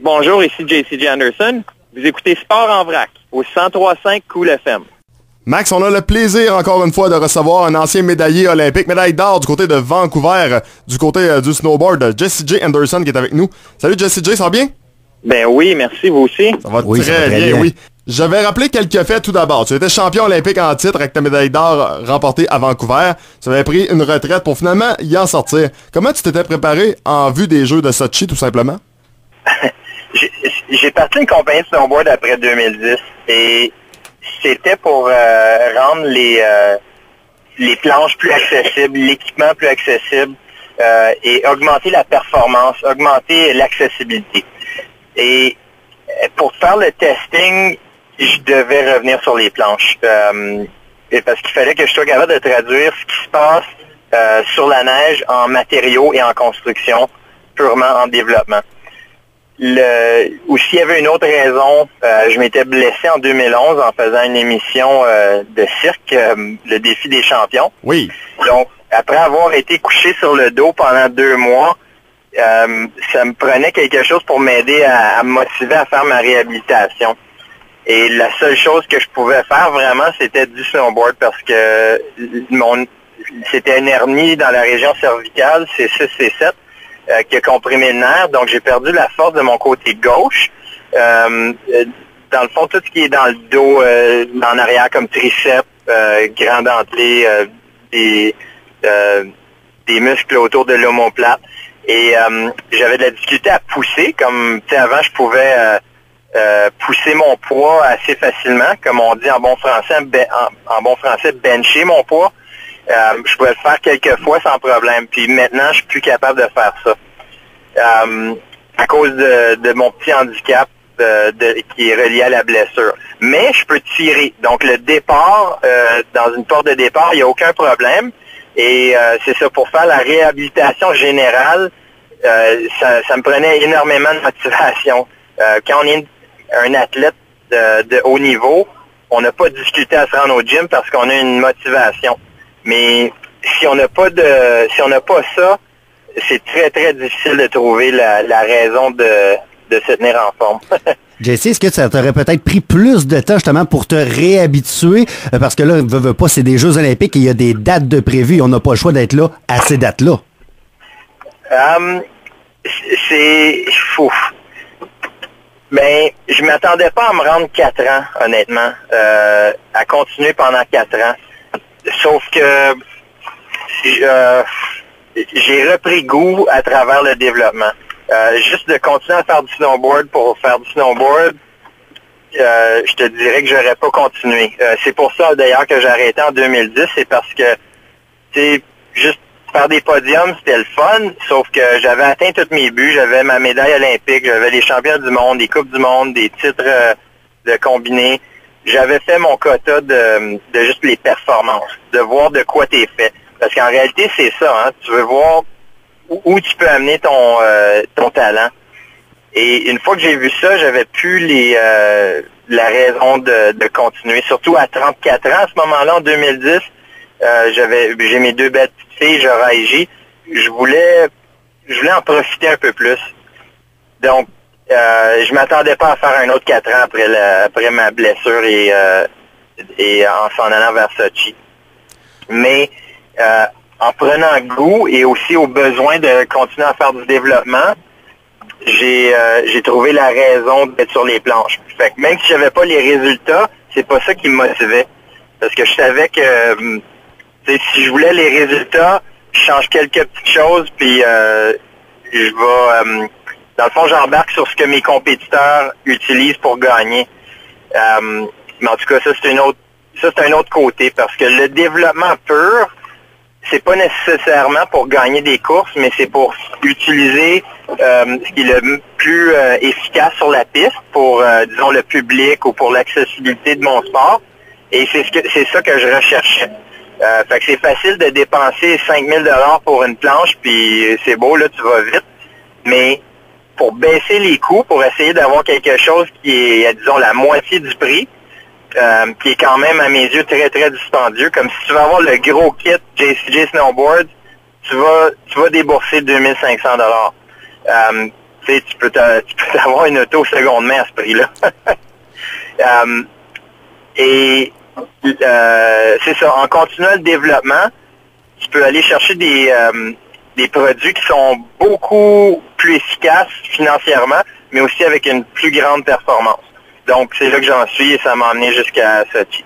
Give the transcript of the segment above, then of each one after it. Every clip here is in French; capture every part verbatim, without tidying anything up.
Bonjour, ici Jasey-Jay Anderson. Vous écoutez Sport en Vrac au cent trois virgule cinq Cool F M. Max, on a le plaisir encore une fois de recevoir un ancien médaillé olympique, médaille d'or du côté de Vancouver, du côté du snowboard, Jasey-Jay Anderson qui est avec nous. Salut Jasey-Jay, ça va bien? Ben oui, merci, vous aussi. Ça va, oui, très, ça va très bien, bien, oui. Je vais rappeler quelques faits tout d'abord. Tu étais champion olympique en titre avec ta médaille d'or remportée à Vancouver. Tu avais pris une retraite pour finalement y en sortir. Comment tu t'étais préparé en vue des Jeux de Sochi, tout simplement? j'ai, j'ai parti une compagnie de snowboard après deux mille dix et c'était pour euh, rendre les, euh, les planches plus accessibles, l'équipement plus accessible euh, et augmenter la performance, augmenter l'accessibilité. Et pour faire le testing, je devais revenir sur les planches. Euh, et parce qu'il fallait que je sois capable de traduire ce qui se passe euh, sur la neige en matériaux et en construction, purement en développement. Le, ou s'il y avait une autre raison, euh, je m'étais blessé en deux mille onze en faisant une émission euh, de cirque, euh, le défi des champions. Oui. Donc, après avoir été couché sur le dos pendant deux mois, euh, ça me prenait quelque chose pour m'aider à, à me motiver à faire ma réhabilitation. Et la seule chose que je pouvais faire vraiment, c'était du snowboard parce que mon c'était une hernie dans la région cervicale, C six, C sept, euh, qui a comprimé le nerf. Donc, j'ai perdu la force de mon côté gauche. Euh, dans le fond, tout ce qui est dans le dos, euh, en arrière, comme triceps, euh, grand dentelé, euh, des, euh, des muscles autour de l'omoplate. Et euh, j'avais de la difficulté à pousser. Comme tu sais, avant, je pouvais... Euh, Euh, pousser mon poids assez facilement, comme on dit en bon français, en, en bon français, bencher mon poids. Euh, je pouvais le faire quelques fois sans problème. Puis maintenant, je suis plus capable de faire ça. Euh, à cause de, de mon petit handicap de, de, qui est relié à la blessure. Mais je peux tirer. Donc le départ, euh, dans une porte de départ, il n'y a aucun problème. Et euh, c'est ça, pour faire la réhabilitation générale, euh, ça, ça me prenait énormément de motivation. Euh, quand on est une un athlète de, de haut niveau, on n'a pas de difficulté à se rendre au gym parce qu'on a une motivation. Mais si on n'a pas de, si on n'a pas ça, c'est très, très difficile de trouver la, la raison de, de se tenir en forme. Jasey, est-ce que ça t'aurait peut-être pris plus de temps justement pour te réhabituer? Parce que là, veux, veux pas, c'est des Jeux olympiques et il y a des dates de prévues. On n'a pas le choix d'être là à ces dates-là. Um, c'est fou. Ben, je m'attendais pas à me rendre quatre ans, honnêtement, euh, à continuer pendant quatre ans. Sauf que euh, j'ai repris goût à travers le développement. Euh, juste de continuer à faire du snowboard pour faire du snowboard, euh, je te dirais que j'aurais pas continué. Euh, c'est pour ça d'ailleurs que j'ai arrêté en deux mille dix, c'est parce que c'est juste faire des podiums, c'était le fun, sauf que j'avais atteint tous mes buts. J'avais ma médaille olympique, j'avais les champions du monde, des coupes du monde, des titres euh, de combinés. J'avais fait mon quota de, de juste les performances, de voir de quoi t'es fait. Parce qu'en réalité, c'est ça. Hein? Tu veux voir où, où tu peux amener ton euh, ton talent. Et une fois que j'ai vu ça, j'avais plus les euh, la raison de, de continuer. Surtout à trente-quatre ans, à ce moment-là, en deux mille dix, euh, j'avais j'ai mes deux bêtes. Je réagis, je voulais, je voulais en profiter un peu plus. Donc, euh, je m'attendais pas à faire un autre quatre ans après, la, après ma blessure et, euh, et en s'en allant vers Sochi. Mais euh, en prenant goût et aussi au besoin de continuer à faire du développement, j'ai, euh, j'ai trouvé la raison d'être sur les planches. Fait que même si j'avais pas les résultats, c'est pas ça qui me motivait. Parce que je savais que... si je voulais les résultats, je change quelques petites choses, puis euh, je vais... Euh, dans le fond, j'embarque sur ce que mes compétiteurs utilisent pour gagner. Euh, mais en tout cas, ça, c'est une autre, ça, c'est un autre côté, parce que le développement pur, c'est pas nécessairement pour gagner des courses, mais c'est pour utiliser euh, ce qui est le plus euh, efficace sur la piste pour, euh, disons, le public ou pour l'accessibilité de mon sport. Et c'est ce que c'est ça que je recherchais. Euh, fait que c'est facile de dépenser cinq mille dollars pour une planche, puis c'est beau, là, tu vas vite. Mais pour baisser les coûts, pour essayer d'avoir quelque chose qui est, disons, la moitié du prix, euh, qui est quand même, à mes yeux, très, très dispendieux. Comme si tu vas avoir le gros kit J C J Snowboard, tu vas tu vas débourser deux mille cinq cents dollars. Euh, Tu sais, tu peux t'avoir une auto seconde main à ce prix-là. um, et euh, c'est ça, en continuant le développement, tu peux aller chercher des, euh, des produits qui sont beaucoup plus efficaces financièrement, mais aussi avec une plus grande performance. Donc, c'est là que j'en suis et ça m'a amené jusqu'à Sochi.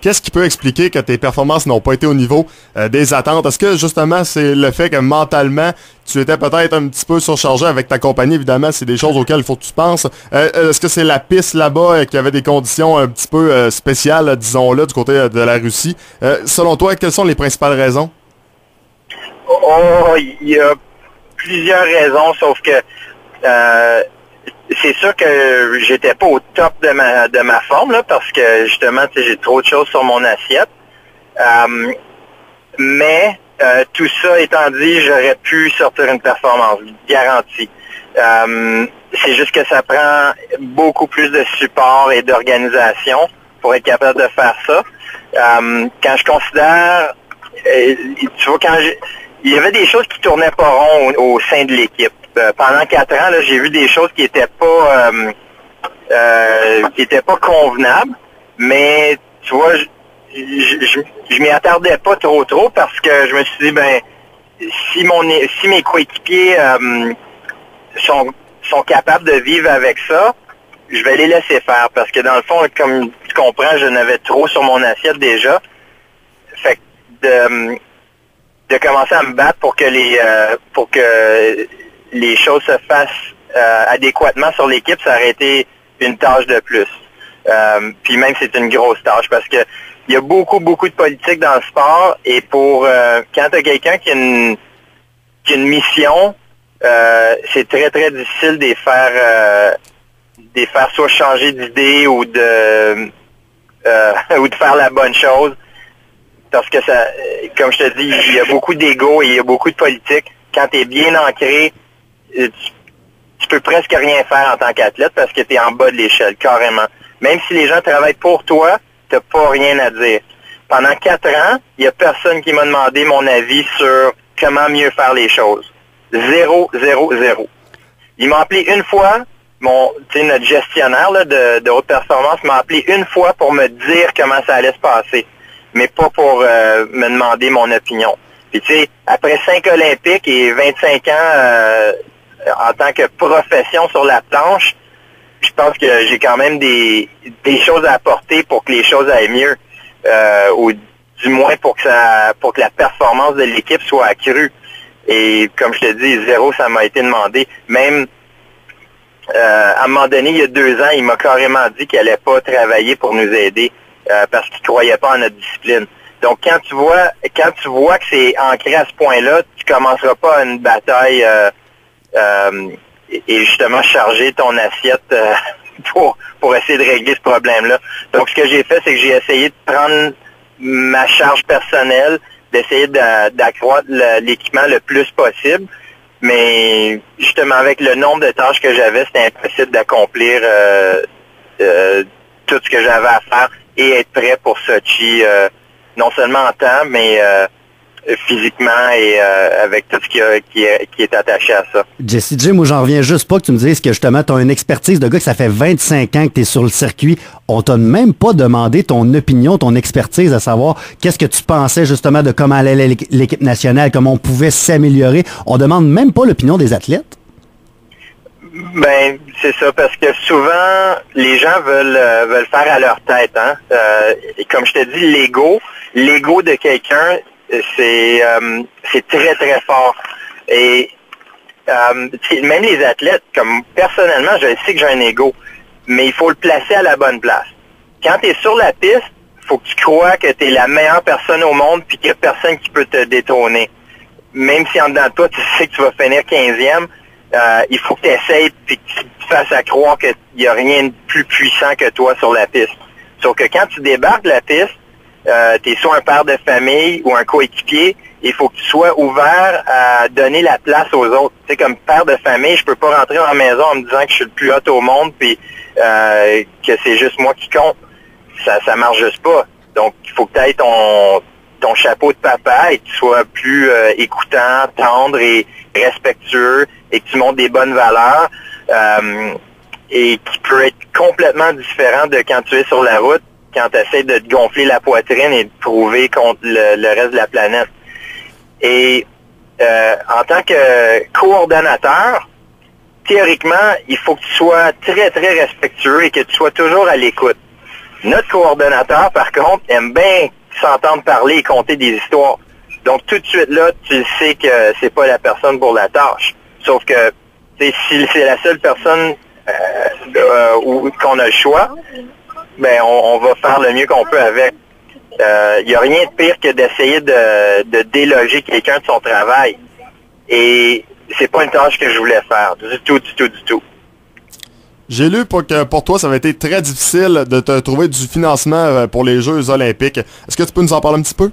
Qu'est-ce qui peut expliquer que tes performances n'ont pas été au niveau euh, des attentes? Est-ce que, justement, c'est le fait que mentalement, tu étais peut-être un petit peu surchargé avec ta compagnie? Évidemment, c'est des choses auxquelles il faut que tu penses. Euh, est-ce que c'est la piste là-bas et qu'il y avait des conditions un petit peu euh, spéciales, disons-le, du côté de la Russie? Euh, selon toi, quelles sont les principales raisons? Oh, il y a plusieurs raisons, sauf que... Euh, c'est sûr que j'étais pas au top de ma de ma forme là, parce que justement j'ai trop de choses sur mon assiette. Um, mais euh, tout ça étant dit, j'aurais pu sortir une performance garantie. Um, c'est juste que ça prend beaucoup plus de support et d'organisation pour être capable de faire ça. Um, quand je considère, tu vois, quand je, il y avait des choses qui tournaient pas rond au, au sein de l'équipe. Euh, pendant quatre ans, là, j'ai vu des choses qui étaient pas euh, euh, qui étaient pas convenables, mais tu vois, je, je, je, je m'y attardais pas trop trop parce que je me suis dit, ben, si mon si mes coéquipiers euh, sont sont capables de vivre avec ça, je vais les laisser faire parce que dans le fond, comme tu comprends, je n'avais trop sur mon assiette déjà. Fait que de, de commencer à me battre pour que les euh, pour que les choses se fassent euh, adéquatement sur l'équipe, ça aurait été une tâche de plus. Euh, puis même, c'est une grosse tâche parce que il y a beaucoup, beaucoup de politique dans le sport et pour euh, quand tu as quelqu'un qui a une, qui a une mission, euh, c'est très, très difficile de les faire, euh, de les faire soit changer d'idée ou de euh, ou de faire la bonne chose parce que ça, comme je te dis, il y a beaucoup d'ego et il y a beaucoup de politique. Quand tu es bien ancré, Tu, tu peux presque rien faire en tant qu'athlète parce que tu es en bas de l'échelle, carrément. Même si les gens travaillent pour toi, tu n'as pas rien à dire. Pendant quatre ans, il n'y a personne qui m'a demandé mon avis sur comment mieux faire les choses. Zéro, zéro, zéro. Ils m'ont appelé une fois, mon, tu sais, notre gestionnaire là, de, de haute performance m'a appelé une fois pour me dire comment ça allait se passer, mais pas pour euh, me demander mon opinion. Puis tu sais, après cinq Olympiques et vingt-cinq ans... Euh, en tant que profession sur la planche, je pense que j'ai quand même des, des choses à apporter pour que les choses aillent mieux, euh, ou du moins pour que ça, pour que la performance de l'équipe soit accrue. Et comme je te dis, zéro, ça m'a été demandé. Même euh, à un moment donné, il y a deux ans, il m'a carrément dit qu'il n'allait pas travailler pour nous aider euh, parce qu'il ne croyait pas en notre discipline. Donc quand tu vois, quand tu vois que c'est ancré à ce point-là, tu commenceras pas une bataille. Euh, Euh, et justement charger ton assiette euh, pour pour essayer de régler ce problème-là. Donc, ce que j'ai fait, c'est que j'ai essayé de prendre ma charge personnelle, d'essayer d'a, d'accroître le, l'équipement le plus possible, mais justement, avec le nombre de tâches que j'avais, c'était impossible d'accomplir euh, euh, tout ce que j'avais à faire et être prêt pour Sochi, euh, non seulement en temps, mais... Euh, physiquement et euh, avec tout ce qui, a, qui, a, qui est attaché à ça. Jesse Jim, moi j'en reviens juste pas que tu me dises que justement tu as une expertise de gars que ça fait vingt-cinq ans que tu es sur le circuit. On t'a même pas demandé ton opinion, ton expertise, à savoir qu'est-ce que tu pensais justement de comment allait l'équipe nationale, comment on pouvait s'améliorer. On demande même pas l'opinion des athlètes. Ben, c'est ça, parce que souvent les gens veulent euh, veulent faire à leur tête. Hein? Euh, et comme je te dis, l'ego, l'ego de quelqu'un, c'est euh, c'est très, très fort. Et euh, même les athlètes, comme personnellement, je sais que j'ai un ego, mais il faut le placer à la bonne place. Quand tu es sur la piste, faut que tu crois que tu es la meilleure personne au monde puis qu'il n'y a personne qui peut te détrôner. Même si en dedans de toi, tu sais que tu vas finir quinzième, euh, il faut que tu essayes puis que tu te fasses à croire qu'il n'y a rien de plus puissant que toi sur la piste. Sauf que quand tu débarques de la piste, Euh, t'es soit un père de famille ou un coéquipier, il faut que tu sois ouvert à donner la place aux autres. Tu sais, comme père de famille, je peux pas rentrer dans la maison en me disant que je suis le plus hot au monde puis euh, que c'est juste moi qui compte. Ça, ça marche juste pas. Donc, il faut que tu aies ton, ton chapeau de papa et que tu sois plus euh, écoutant, tendre et respectueux et que tu montres des bonnes valeurs. euh, et qui peut être complètement différent de quand tu es sur la route, quand tu essaies de te gonfler la poitrine et de prouver contre le, le reste de la planète. Et euh, en tant que coordonnateur, théoriquement, il faut que tu sois très, très respectueux et que tu sois toujours à l'écoute. Notre coordonnateur, par contre, aime bien s'entendre parler et compter des histoires. Donc, tout de suite, là, tu sais que c'est pas la personne pour la tâche. Sauf que, si c'est la seule personne euh, euh, où, qu'on a le choix, ben, on, on va faire le mieux qu'on peut avec. Il euh, n'y a rien de pire que d'essayer de, de déloger quelqu'un de son travail. Et c'est pas une tâche que je voulais faire. Du tout, du tout, du tout. J'ai lu pour que pour toi, ça avait été très difficile de te trouver du financement pour les Jeux olympiques. Est-ce que tu peux nous en parler un petit peu?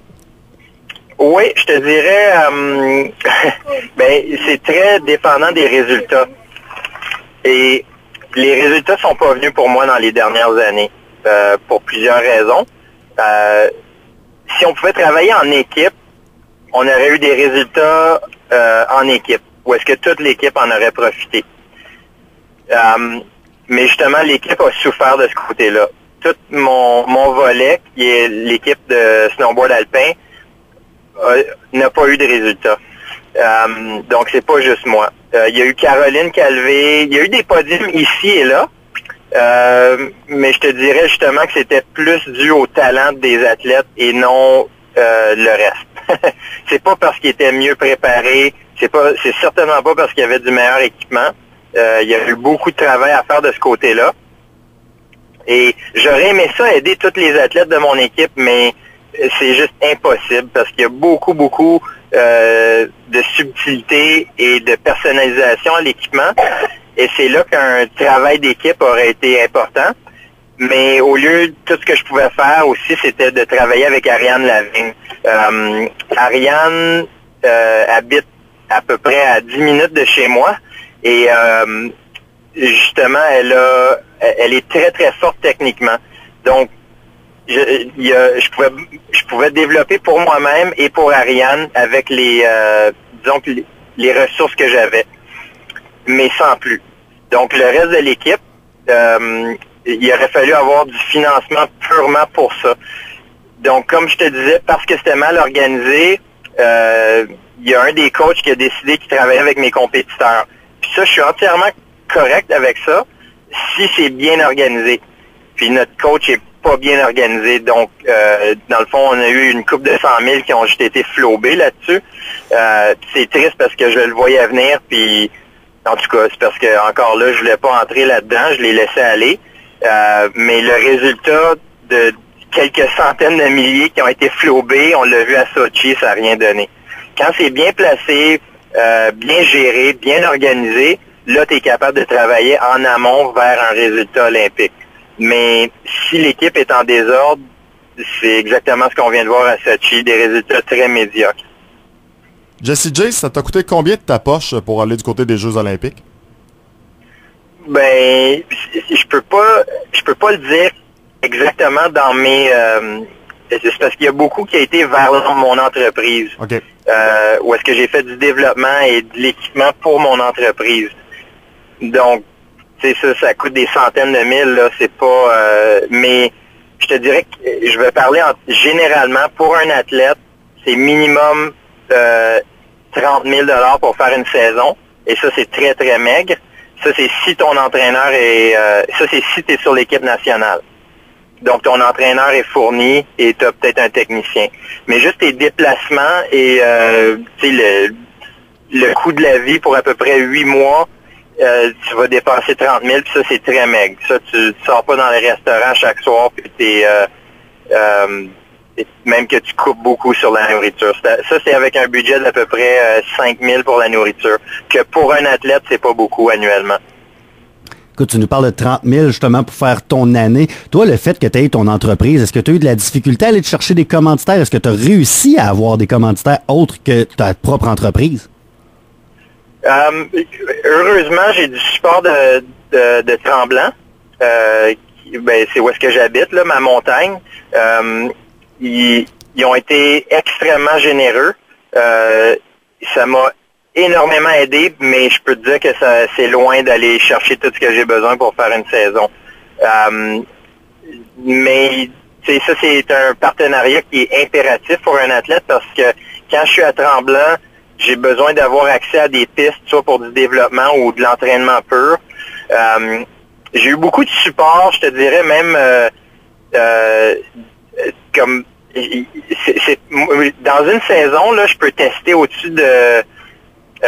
Oui, je te dirais, euh, ben, c'est très dépendant des résultats. Et les résultats sont pas venus pour moi dans les dernières années, euh, pour plusieurs raisons. Euh, si on pouvait travailler en équipe, on aurait eu des résultats euh, en équipe, ou est-ce que toute l'équipe en aurait profité? Euh, mais justement, l'équipe a souffert de ce côté-là. Tout mon, mon volet, qui est l'équipe de snowboard alpin, euh, n'a pas eu de résultats. Euh, donc, c'est pas juste moi. Euh, il y a eu Caroline Calvé, il y a eu des podiums ici et là, euh, mais je te dirais justement que c'était plus dû au talent des athlètes et non euh, le reste. C'est pas parce qu'ils étaient mieux préparés, c'est pas, c'est certainement pas parce qu'il y avait du meilleur équipement. Euh, il y a eu beaucoup de travail à faire de ce côté-là. Et j'aurais aimé ça aider tous les athlètes de mon équipe, mais c'est juste impossible parce qu'il y a beaucoup, beaucoup euh, de subtilité et de personnalisation à l'équipement. Et c'est là qu'un travail d'équipe aurait été important. Mais au lieu, tout ce que je pouvais faire aussi, c'était de travailler avec Ariane Lavigne. Euh, Ariane euh, habite à peu près à dix minutes de chez moi. Et euh, justement, elle a, elle est très, très forte techniquement. Donc, je, y a, je, pouvais, je pouvais développer pour moi-même et pour Ariane avec les, euh, disons, les, les ressources que j'avais, mais sans plus. Donc, le reste de l'équipe, euh, il aurait fallu avoir du financement purement pour ça. Donc, comme je te disais, parce que c'était mal organisé, euh, il y a un des coachs qui a décidé qu'il travaillait avec mes compétiteurs. Puis ça, je suis entièrement correct avec ça, si c'est bien organisé. Puis notre coach est pas bien organisé, donc euh, dans le fond, on a eu une couple de cent mille qui ont juste été flobés là-dessus. Euh, c'est triste parce que je le voyais venir, puis en tout cas, c'est parce que encore là, je voulais pas entrer là-dedans, je l'ai laissé aller. Euh, mais le résultat de quelques centaines de milliers qui ont été flobés, on l'a vu à Sochi, ça n'a rien donné. Quand c'est bien placé, Euh, bien géré, bien organisé, là, tu es capable de travailler en amont vers un résultat olympique. Mais si l'équipe est en désordre, c'est exactement ce qu'on vient de voir à Sochi, des résultats très médiocres. Jasey-Jay, ça t'a coûté combien de ta poche pour aller du côté des Jeux olympiques? Ben, je peux pas, je peux pas le dire exactement dans mes... Euh, c'est parce qu'il y a beaucoup qui a été vers mon entreprise. Okay. Euh, où est-ce que j'ai fait du développement et de l'équipement pour mon entreprise. Donc, c'est ça, ça coûte des centaines de mille, là, c'est pas... Euh, mais je te dirais que je vais parler en, généralement, pour un athlète, c'est minimum euh, trente mille dollars pour faire une saison. Et ça, c'est très, très maigre. Ça, c'est si ton entraîneur est... Euh, ça, c'est si tu es sur l'équipe nationale. Donc, ton entraîneur est fourni et tu as peut-être un technicien. Mais juste tes déplacements et euh, le, le coût de la vie pour à peu près huit mois, euh, tu vas dépenser trente mille, puis ça, c'est très maigre. Ça, tu, tu sors pas dans les restaurants chaque soir, puis t'es, euh, euh, même que tu coupes beaucoup sur la nourriture. Ça, c'est avec un budget d'à peu près cinq mille pour la nourriture, que pour un athlète, c'est pas beaucoup annuellement. Écoute, tu nous parles de trente mille justement pour faire ton année. Toi, le fait que tu aies ton entreprise, est-ce que tu as eu de la difficulté à aller te chercher des commanditaires? Est-ce que tu as réussi à avoir des commanditaires autres que ta propre entreprise? Euh, heureusement, j'ai du support de, de, de Tremblant. Euh, ben, c'est où est-ce que j'habite, là, ma montagne. Euh, ils, ils ont été extrêmement généreux. Euh, ça m'a énormément aidé, mais je peux te dire que ça c'est loin d'aller chercher tout ce que j'ai besoin pour faire une saison. Um, mais c'est ça, c'est un partenariat qui est impératif pour un athlète parce que quand je suis à Tremblant, j'ai besoin d'avoir accès à des pistes, soit pour du développement ou de l'entraînement pur. Um, j'ai eu beaucoup de support, je te dirais même euh, euh, comme c'est, c'est, dans une saison là, je peux tester au-dessus de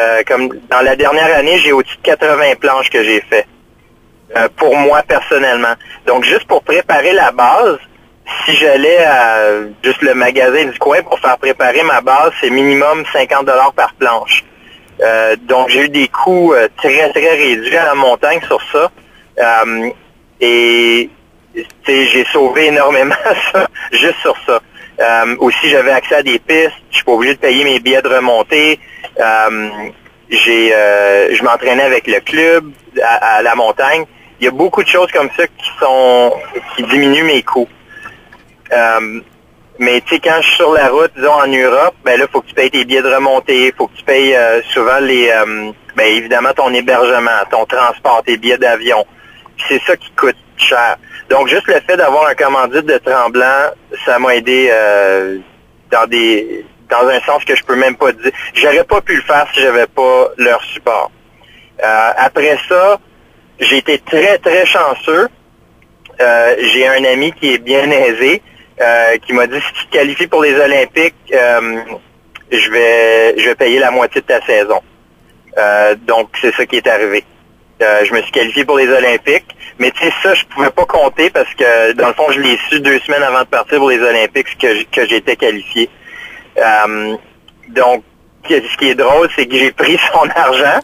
Euh, comme dans la dernière année, j'ai au-dessus de quatre-vingts planches que j'ai fait euh, pour moi personnellement. Donc, juste pour préparer la base, si j'allais à juste le magasin du coin pour faire préparer ma base, c'est minimum cinquante dollars par planche. Euh, donc, j'ai eu des coûts euh, très, très réduits à la montagne sur ça. Euh, et j'ai sauvé énormément ça, juste sur ça. Euh, aussi, j'avais accès à des pistes. Je suis pas obligé de payer mes billets de remontée. Euh, j'ai, euh, je m'entraînais avec le club à, à la montagne. Il y a beaucoup de choses comme ça qui sont qui diminuent mes coûts. Euh, mais tu sais, quand je suis sur la route, disons en Europe, ben là, faut que tu payes tes billets de remontée, faut que tu payes euh, souvent les, euh, ben évidemment ton hébergement, ton transport, tes billets d'avion. Puis c'est ça qui coûte cher. Donc juste le fait d'avoir un commandite de Tremblant, ça m'a aidé euh, dans des dans un sens que je peux même pas dire. J'aurais pas pu le faire si j'avais pas leur support. Euh, après ça, j'ai été très, très chanceux. Euh, j'ai un ami qui est bien aisé, euh, qui m'a dit, si tu te qualifies pour les Olympiques, euh, je vais je vais payer la moitié de ta saison. Euh, donc, c'est ça qui est arrivé. Euh, je me suis qualifié pour les Olympiques. Mais tu sais, ça, je pouvais pas compter parce que, dans le fond, je l'ai su deux semaines avant de partir pour les Olympiques que, que j'étais qualifié. Um, donc, ce qui est drôle, c'est que j'ai pris son argent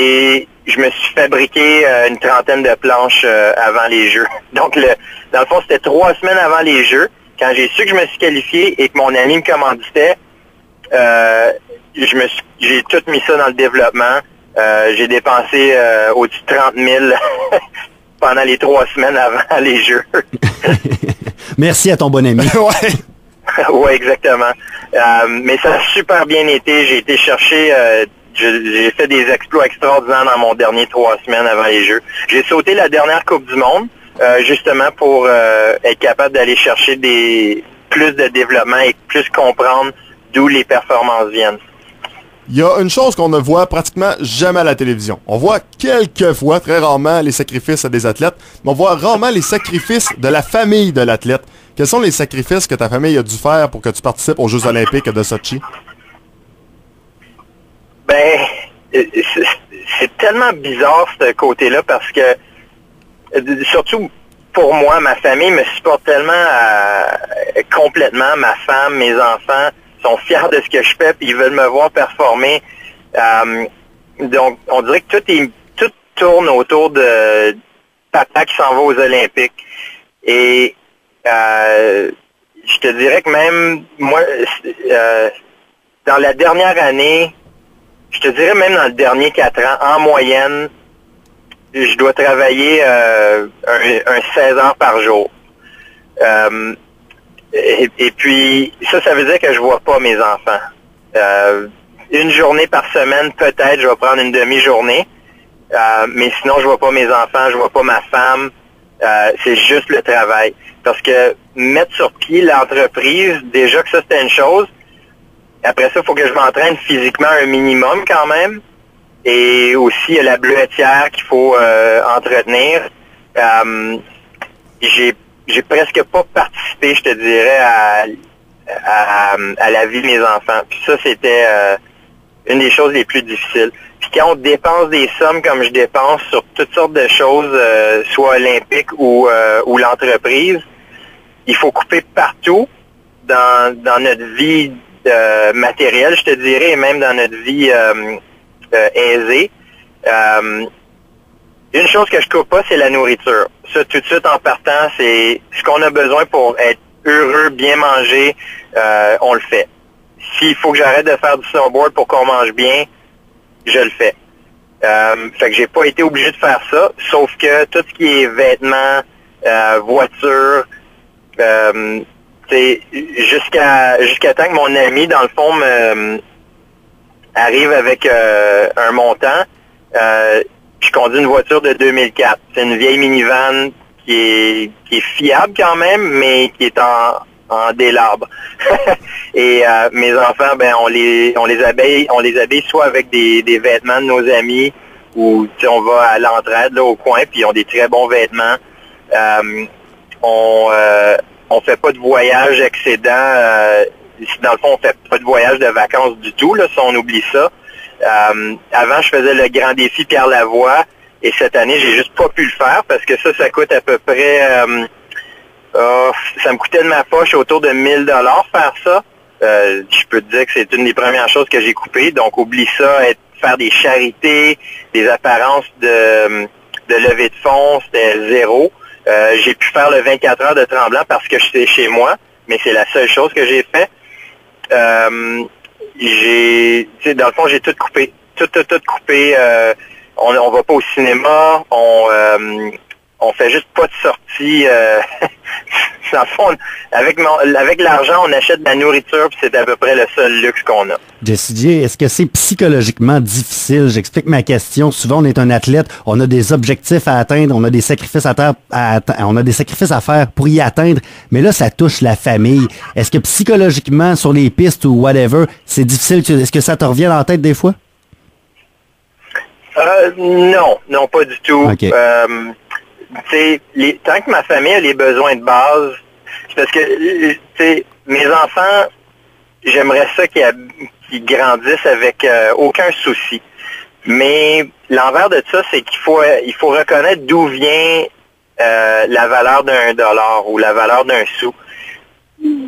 et je me suis fabriqué euh, une trentaine de planches euh, avant les Jeux. Donc, le, dans le fond, c'était trois semaines avant les Jeux. Quand j'ai su que je me suis qualifié et que mon ami me commanditait, euh, je me suis, j'ai tout mis ça dans le développement. Euh, j'ai dépensé euh, au-dessus de trente mille pendant les trois semaines avant les Jeux. Merci à ton bon ami. Ouais. Oui, exactement. Euh, mais ça a super bien été. J'ai été chercher, euh, j'ai fait des exploits extraordinaires dans mon dernier trois semaines avant les Jeux. J'ai sauté la dernière Coupe du Monde, euh, justement pour euh, être capable d'aller chercher des plus de développement et plus comprendre d'où les performances viennent. Il y a une chose qu'on ne voit pratiquement jamais à la télévision. On voit quelques fois, très rarement, les sacrifices des athlètes, mais on voit rarement les sacrifices de la famille de l'athlète. Quels sont les sacrifices que ta famille a dû faire pour que tu participes aux Jeux olympiques de Sochi? Ben, c'est tellement bizarre, ce côté-là, parce que, surtout pour moi, ma famille me supporte tellement à, complètement, ma femme, mes enfants sont fiers de ce que je fais, puis ils veulent me voir performer. Euh, donc, on dirait que tout, est, tout tourne autour de papa qui s'en va aux Olympiques. Et euh, je te dirais que même, moi, euh, dans la dernière année, je te dirais même dans les derniers quatre ans, en moyenne, je dois travailler euh, un, un seize heures par jour. Euh, Et, et puis, ça, ça veut dire que je vois pas mes enfants. Euh, une journée par semaine, peut-être, je vais prendre une demi-journée. Euh, mais sinon, je vois pas mes enfants, je vois pas ma femme. Euh, c'est juste le travail. Parce que mettre sur pied l'entreprise, déjà que ça, c'était une chose. Après ça, il faut que je m'entraîne physiquement un minimum quand même. Et aussi, il y a la bleuetière qu'il faut euh, entretenir. Euh, j'ai J'ai presque pas participé, je te dirais, à, à, à la vie de mes enfants. Puis ça, c'était euh, une des choses les plus difficiles. Puis quand on dépense des sommes comme je dépense sur toutes sortes de choses, euh, soit olympiques ou, euh, ou l'entreprise, il faut couper partout dans, dans notre vie euh, matérielle, je te dirais, et même dans notre vie euh, euh, aisée. Euh, Une chose que je coupe pas, c'est la nourriture. Ça, tout de suite, en partant, c'est ce qu'on a besoin pour être heureux, bien manger, euh, on le fait. S'il faut que j'arrête de faire du snowboard pour qu'on mange bien, je le fais. Euh, fait que j'ai pas été obligé de faire ça, sauf que tout ce qui est vêtements, euh, voiture, euh, jusqu'à jusqu'à temps que mon ami, dans le fond, me, arrive avec euh, un montant. Euh, je conduis une voiture de deux mille quatre. C'est une vieille minivan qui est, qui est fiable quand même, mais qui est en, en délabre. Et euh, mes enfants, ben on les on les habille, on les habille soit avec des, des vêtements de nos amis, ou on va à l'entraide là au coin, puis ils ont des très bons vêtements. Euh, on euh, on fait pas de voyage excédent. Euh, dans le fond, on fait pas de voyage de vacances du tout, là, si on oublie ça. Euh, avant, je faisais le grand défi Pierre Lavoie, et cette année, j'ai juste pas pu le faire parce que ça, ça coûte à peu près... Euh, euh, ça me coûtait de ma poche autour de mille dollars faire ça. Euh, je peux te dire que c'est une des premières choses que j'ai coupées. Donc, oublie ça, être, faire des charités, des apparences de, de levée de fonds, c'était zéro. Euh, j'ai pu faire le vingt-quatre heures de Tremblant parce que j'étais chez moi, mais c'est la seule chose que j'ai fait. Euh, j'ai, tu sais, dans le fond, j'ai tout coupé, tout, tout, tout coupé. Euh, on, on va pas au cinéma, on, euh, on fait juste pas de sortie. Euh, dans le fond, avec mon, avec l'argent, on achète de la nourriture, puis c'est à peu près le seul luxe qu'on a. Jasey-Jay, est-ce que c'est psychologiquement difficile? J'explique ma question. Souvent, on est un athlète, on a des objectifs à atteindre, on a des sacrifices à, terre, à atte- on a des sacrifices à faire pour y atteindre, mais là, ça touche la famille. Est-ce que psychologiquement, sur les pistes ou whatever, c'est difficile? Est-ce que ça te revient dans la tête des fois? Euh, non, non, pas du tout. Okay. Euh, les, tant que ma famille a les besoins de base, c'est parce que mes enfants, j'aimerais ça qu'ils, a, qu'ils grandissent avec euh, aucun souci. Mais l'envers de ça, c'est qu'il faut il faut reconnaître d'où vient euh, la valeur d'un dollar ou la valeur d'un sou,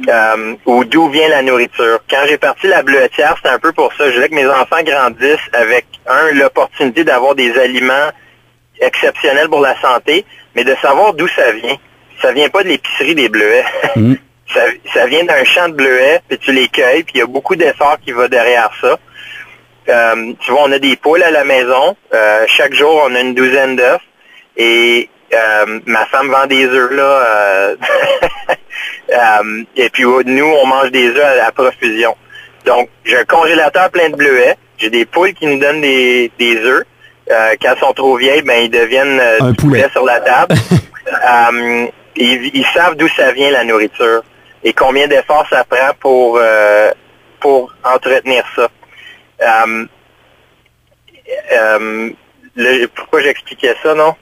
euh, ou d'où vient la nourriture. Quand j'ai parti la bleuetière, c'était un peu pour ça. Je voulais que mes enfants grandissent avec, un, l'opportunité d'avoir des aliments exceptionnel pour la santé, mais de savoir d'où ça vient. Ça vient pas de l'épicerie des bleuets. Mmh. ça, ça vient d'un champ de bleuets, puis tu les cueilles, puis il y a beaucoup d'efforts qui va derrière ça. Euh, tu vois, on a des poules à la maison. Euh, chaque jour, on a une douzaine d'œufs. Et euh, ma femme vend des œufs, là. Euh, euh, et puis, nous, on mange des œufs à, à profusion. Donc, j'ai un congélateur plein de bleuets. J'ai des poules qui nous donnent des, des œufs. Euh, quand ils sont trop vieilles, ben ils deviennent euh, un poulet. poulet sur la table. euh, ils, ils savent d'où ça vient la nourriture et combien d'efforts ça prend pour euh, pour entretenir ça. Euh, euh, le, pourquoi j'expliquais ça, non?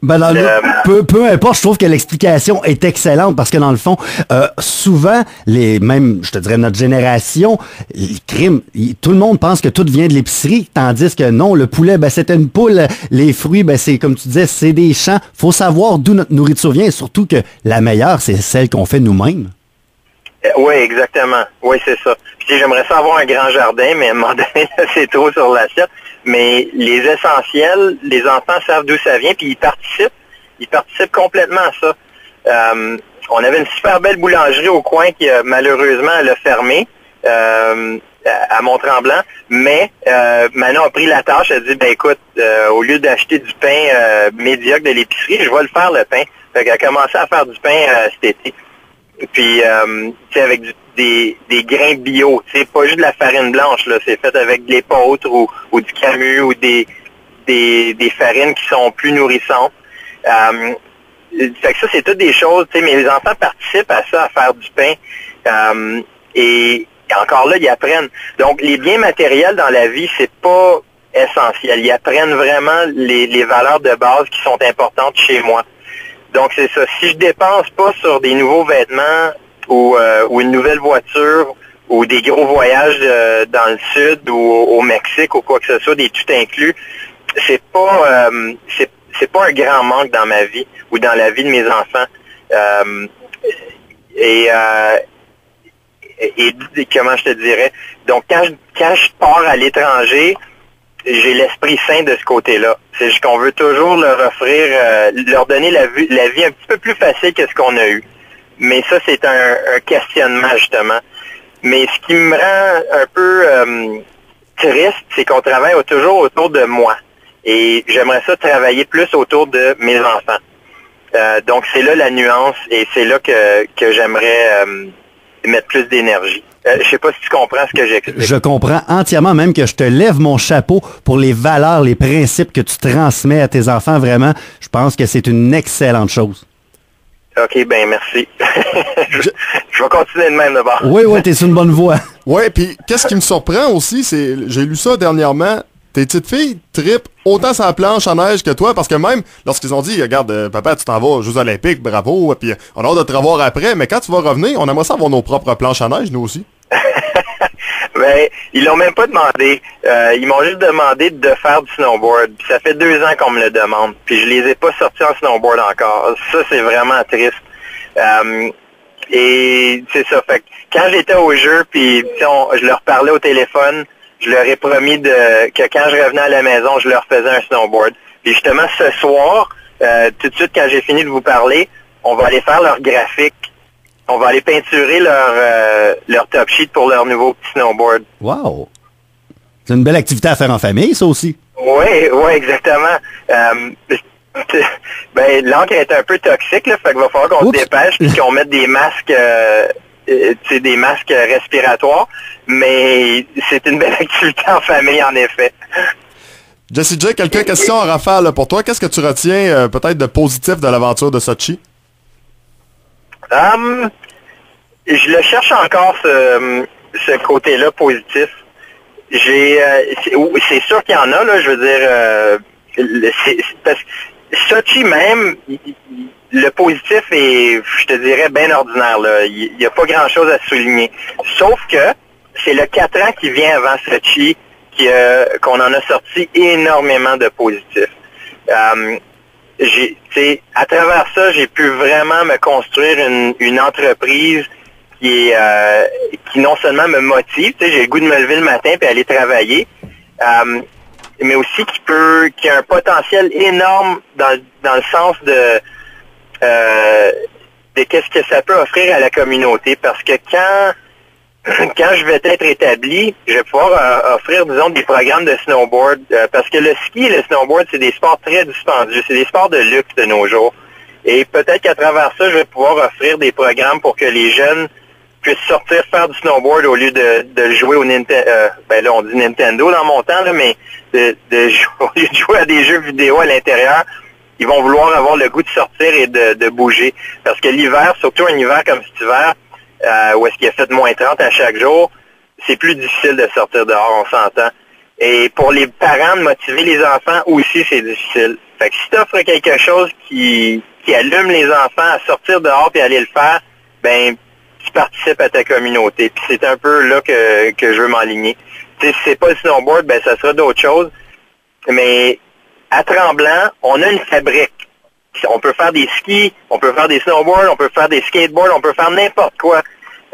Ben dans le, peu, peu importe, je trouve que l'explication est excellente parce que dans le fond, euh, souvent, les même, je te dirais, notre génération, les crimes, y, tout le monde pense que tout vient de l'épicerie, tandis que non, le poulet, ben c'était une poule, les fruits, ben c'est comme tu disais, c'est des champs. Faut savoir d'où notre nourriture vient et surtout que la meilleure, c'est celle qu'on fait nous-mêmes. Euh, oui, exactement. Oui, c'est ça. Puis, j'aimerais ça avoir un grand jardin, mais à un moment donné, là, c'est trop sur l'assiette. Mais les essentiels, les enfants savent d'où ça vient, puis ils participent. Ils participent complètement à ça. Euh, on avait une super belle boulangerie au coin qui, euh, malheureusement, elle a fermé euh, à Mont-Tremblant. Mais euh, Manon a pris la tâche. Elle a dit, ben écoute, euh, au lieu d'acheter du pain euh, médiocre de l'épicerie, je vais le faire, le pain. Fait qu'elle a commencé à faire du pain euh, cet été. Puis, euh, tu sais, avec du, des, des grains bio, tu sais, pas juste de la farine blanche, là, c'est fait avec de l'épeautre ou, ou du camus ou des, des, des farines qui sont plus nourrissantes. Euh, fait que ça, c'est toutes des choses, tu sais, mais les enfants participent à ça, à faire du pain. Euh, et encore là, ils apprennent. Donc, les biens matériels dans la vie, c'est pas essentiel. Ils apprennent vraiment les, les valeurs de base qui sont importantes chez moi. Donc, c'est ça. Si je dépense pas sur des nouveaux vêtements ou, euh, ou une nouvelle voiture ou des gros voyages euh, dans le sud ou au, au Mexique ou quoi que ce soit, des tout inclus, c'est pas euh, c'est, c'est pas un grand manque dans ma vie ou dans la vie de mes enfants. Euh, et, euh, et, et comment je te dirais? Donc, quand je, quand je pars à l'étranger, j'ai l'esprit sain de ce côté-là. C'est juste qu'on veut toujours leur offrir, euh, leur donner la, vue, la vie un petit peu plus facile que ce qu'on a eu. Mais ça, c'est un, un questionnement, justement. Mais ce qui me rend un peu euh, triste, c'est qu'on travaille toujours autour de moi. Et j'aimerais ça travailler plus autour de mes enfants. Euh, donc, c'est là la nuance et c'est là que, que j'aimerais euh, mettre plus d'énergie. Euh, je sais pas si tu comprends ce que j'explique. Je comprends entièrement, même que je te lève mon chapeau pour les valeurs, les principes que tu transmets à tes enfants. Vraiment, je pense que c'est une excellente chose. OK, ben merci. je, je vais continuer de même d'abord. Oui, oui, t'es sur une bonne voie. Oui, puis qu'est-ce qui me surprend aussi, c'est, j'ai lu ça dernièrement, tes petites filles trippent autant sur la planche à neige que toi, parce que même lorsqu'ils ont dit, regarde, euh, papa, tu t'en vas aux Jeux Olympiques, bravo, puis on a hâte de te revoir après, mais quand tu vas revenir, on aimerait ça avoir nos propres planches à neige, nous aussi. Ben, ils l'ont même pas demandé. Euh, ils m'ont juste demandé de faire du snowboard. Puis ça fait deux ans qu'on me le demande. Puis je les ai pas sortis en snowboard encore. Ça, c'est vraiment triste. Euh, et c'est ça. Fait que quand j'étais au jeu, puis on, je leur parlais au téléphone, je leur ai promis de que quand je revenais à la maison, je leur faisais un snowboard. Puis justement, ce soir, euh, tout de suite, quand j'ai fini de vous parler, on va aller faire leur graphique. On va aller peinturer leur, euh, leur top sheet pour leur nouveau petit snowboard. Wow! C'est une belle activité à faire en famille, ça aussi. Oui, oui, exactement. Euh, ben, l'encre est un peu toxique, là, fait qu'il va falloir qu'on Oups. se dépêche et qu'on mette des masques... Euh, C'est des masques respiratoires, mais c'est une belle activité en famille, en effet. Jasey-Jay, quelques questions à rafale pour toi. Qu'est-ce que tu retiens euh, peut-être de positif de l'aventure de Sochi? Um, je le cherche encore, ce, ce côté-là positif. J'ai, euh, c'est, c'est sûr qu'il y en a, là, je veux dire... Euh, c'est, parce que Sochi même... Il, le positif est, je te dirais, bien ordinaire, là. Il n'y a pas grand-chose à souligner. Sauf que c'est le quatre ans qui vient avant Sochi qui, euh, qu'on en a sorti énormément de positifs. Euh, j'ai, t'sais, à travers ça, j'ai pu vraiment me construire une, une entreprise qui est euh, qui non seulement me motive, t'sais, j'ai le goût de me lever le matin et aller travailler, euh, mais aussi qui peut qui a un potentiel énorme dans, dans le sens de... Euh, de qu'est-ce que ça peut offrir à la communauté, parce que quand quand je vais être établi, je vais pouvoir euh, offrir, disons, des programmes de snowboard, euh, parce que le ski et le snowboard, c'est des sports très dispendieux, c'est des sports de luxe de nos jours, et peut-être qu'à travers ça, je vais pouvoir offrir des programmes pour que les jeunes puissent sortir faire du snowboard au lieu de, de le jouer au Nintendo, euh, ben là on dit Nintendo dans mon temps, là, mais de, de jouer, au lieu de jouer à des jeux vidéo à l'intérieur, ils vont vouloir avoir le goût de sortir et de, de bouger. Parce que l'hiver, surtout un hiver comme cet hiver, euh, où est-ce qu'il a fait moins trente à chaque jour, c'est plus difficile de sortir dehors, on s'entend. Et pour les parents, de motiver les enfants aussi, c'est difficile. Fait que si tu offres quelque chose qui, qui allume les enfants à sortir dehors et aller le faire, ben tu participes à ta communauté. Puis c'est un peu là que, que je veux m'enligner. T'sais, si c'est pas le snowboard, ben ça sera d'autres choses. Mais... à Tremblant, on a une fabrique. On peut faire des skis, on peut faire des snowboards, on peut faire des skateboards, on peut faire n'importe quoi.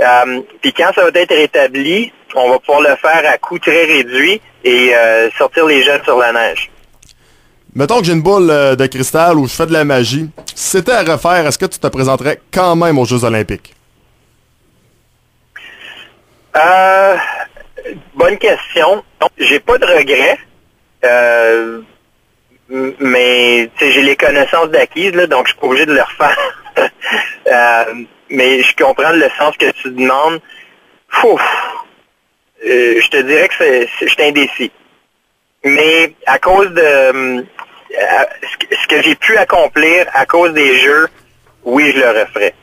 Euh, Puis quand ça va être rétabli, on va pouvoir le faire à coût très réduit et euh, sortir les jeunes sur la neige. Mettons que j'ai une boule de cristal où je fais de la magie. Si c'était à refaire, est-ce que tu te présenterais quand même aux Jeux Olympiques? Euh, bonne question. J'ai pas de regrets. Euh... Mais j'ai les connaissances d'acquises, là, donc je suis pas obligé de le refaire. euh, mais je comprends le sens que tu demandes. Euh, je te dirais que c'est, c'est, je suis indécis. Mais à cause de euh, ce que j'ai pu accomplir à cause des jeux, oui, je le referais.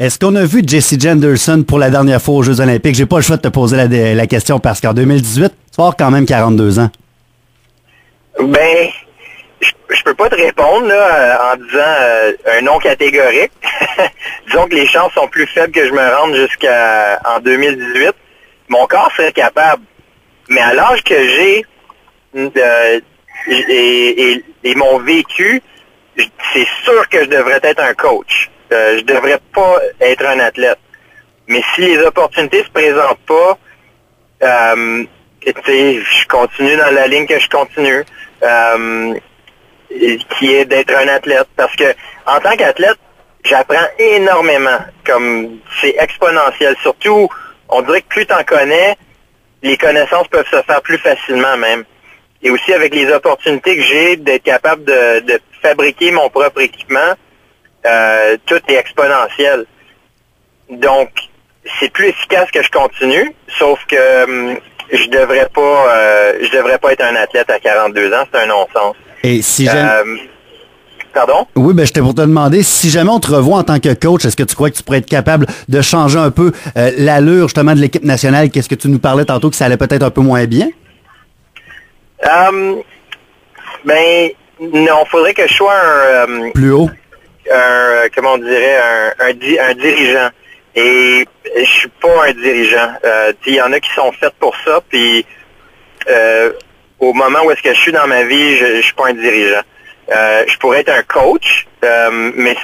Est-ce qu'on a vu Jasey-Jay Anderson pour la dernière fois aux Jeux Olympiques? J'ai pas le choix de te poser la, la question parce qu'en deux mille dix-huit, tu vas avoir quand même quarante-deux ans. Ben, je, je peux pas te répondre là, en disant euh, un nom catégorique. Disons que les chances sont plus faibles que je me rende jusqu'à en deux mille dix-huit. Mon corps serait capable. Mais à l'âge que j'ai euh, et, et, et mon vécu, c'est sûr que je devrais être un coach. Euh, je devrais pas être un athlète. Mais si les opportunités se présentent pas, euh, je continue dans la ligne que je continue. Euh, qui est d'être un athlète. Parce que en tant qu'athlète, j'apprends énormément. Comme c'est exponentiel. Surtout, on dirait que plus t'en connais, les connaissances peuvent se faire plus facilement même. Et aussi avec les opportunités que j'ai d'être capable de, de fabriquer mon propre équipement, euh, tout est exponentiel. Donc, c'est plus efficace que je continue, sauf que hum, je devrais pas euh, je devrais pas être un athlète à quarante-deux ans, c'est un non-sens. Et si jamais... Euh, pardon? Oui, ben j'étais pour te demander, si jamais on te revoit en tant que coach, est-ce que tu crois que tu pourrais être capable de changer un peu euh, l'allure justement de l'équipe nationale? Qu'est-ce que tu nous parlais tantôt, que ça allait peut-être un peu moins bien? Euh, ben, non, faudrait que je sois un... Euh, Plus haut? Un, comment on dirait, un, un, di- un dirigeant. Et je suis pas un dirigeant. Euh, il y en a qui sont faits pour ça, puis euh, au moment où est-ce que je suis dans ma vie, je, je suis pas un dirigeant. Euh, je pourrais être un coach, euh, mais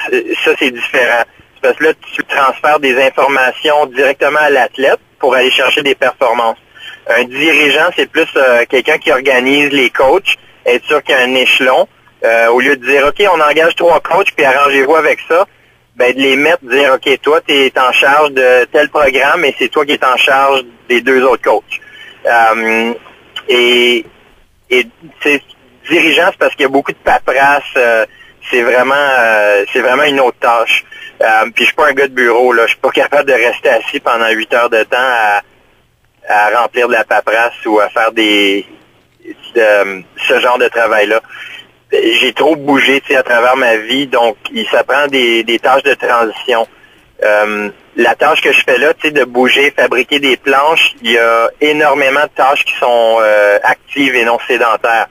ça, c'est différent. C'est parce que là, tu transfères des informations directement à l'athlète pour aller chercher des performances. Un dirigeant, c'est plus euh, quelqu'un qui organise les coachs, être sûr qu'il y a un échelon. Euh, au lieu de dire, OK, on engage trois coachs, puis arrangez-vous avec ça, ben de les mettre, dire, OK, toi, tu es en charge de tel programme et c'est toi qui es en charge des deux autres coachs. Euh, et et dirigeant, c'est parce qu'il y a beaucoup de paperasse. Euh, c'est vraiment euh, c'est vraiment une autre tâche. Euh, puis je suis pas un gars de bureau, là. Je suis pas capable de rester assis pendant huit heures de temps à, à remplir de la paperasse ou à faire des euh, ce genre de travail-là. J'ai trop bougé à travers ma vie, donc il s'apprend des, des tâches de transition. Euh, la tâche que je fais là, tu sais, de bouger, fabriquer des planches, il y a énormément de tâches qui sont euh, actives et non sédentaires.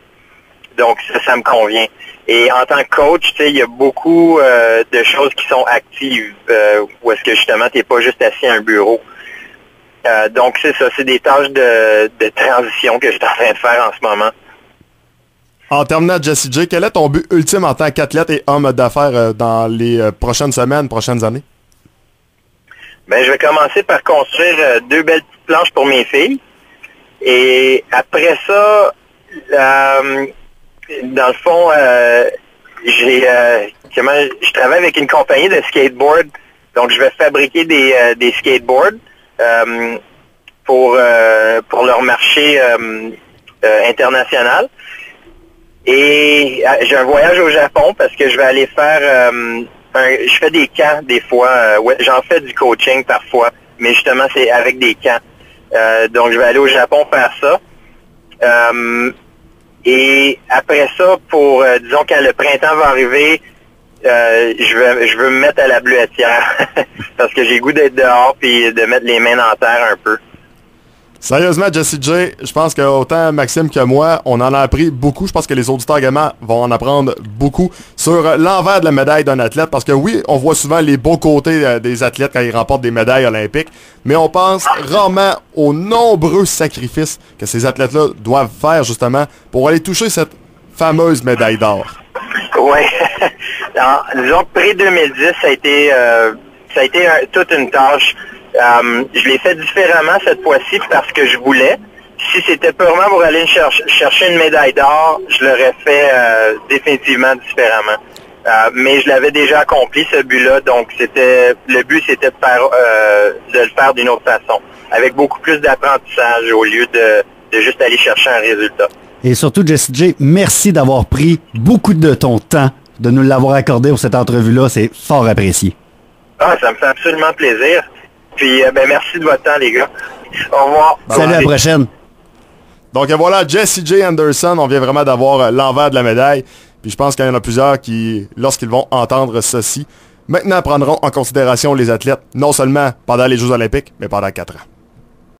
Donc ça, ça me convient. Et en tant que coach, tu sais, il y a beaucoup euh, de choses qui sont actives, euh, où est-ce que justement, tu n'es pas juste assis à un bureau. Euh, donc c'est ça, c'est des tâches de, de transition que je suis en train de faire en ce moment. En terminant, Jasey-Jay, quel est ton but ultime en tant qu'athlète et homme d'affaires dans les prochaines semaines, prochaines années? Ben, je vais commencer par construire deux belles petites planches pour mes filles. Et après ça, euh, dans le fond, euh, j'ai, euh, comment, je travaille avec une compagnie de skateboard. Donc, je vais fabriquer des, euh, des skateboards euh, pour, euh, pour leur marché euh, euh, international. Et j'ai un voyage au Japon parce que je vais aller faire... Euh, un, je fais des camps des fois. Euh, ouais, j'en fais du coaching parfois, mais justement, c'est avec des camps. Euh, donc, je vais aller au Japon faire ça. Euh, et après ça, pour euh, disons, quand le printemps va arriver, euh, je vais je veux me mettre à la bluetière parce que j'ai goût d'être dehors puis de mettre les mains dans la terre un peu. Sérieusement, Jasey-Jay, je pense que autant Maxime que moi, on en a appris beaucoup. Je pense que les auditeurs également vont en apprendre beaucoup sur l'envers de la médaille d'un athlète. Parce que oui, on voit souvent les beaux côtés des athlètes quand ils remportent des médailles olympiques, mais on pense rarement aux nombreux sacrifices que ces athlètes-là doivent faire justement pour aller toucher cette fameuse médaille d'or. Oui. Disons que pré-deux mille dix, ça a été, euh, ça a été un, toute une tâche. Um, je l'ai fait différemment cette fois-ci parce que je voulais. Si c'était purement pour aller chercher, chercher une médaille d'or, je l'aurais fait euh, définitivement différemment. Uh, mais je l'avais déjà accompli, ce but-là, donc c'était le but, c'était de, faire, euh, de le faire d'une autre façon, avec beaucoup plus d'apprentissage au lieu de, de juste aller chercher un résultat. Et surtout, Jasey-Jay, merci d'avoir pris beaucoup de ton temps, de nous l'avoir accordé pour cette entrevue-là. C'est fort apprécié. Ah, ça me fait absolument plaisir. Puis, euh, ben, merci de votre temps, les gars. Au revoir. Salut, à la prochaine. Donc, voilà, Jasey-Jay Anderson, on vient vraiment d'avoir euh, l'envers de la médaille. Puis, je pense qu'il y en a plusieurs qui, lorsqu'ils vont entendre ceci, maintenant prendront en considération les athlètes, non seulement pendant les Jeux olympiques, mais pendant quatre ans.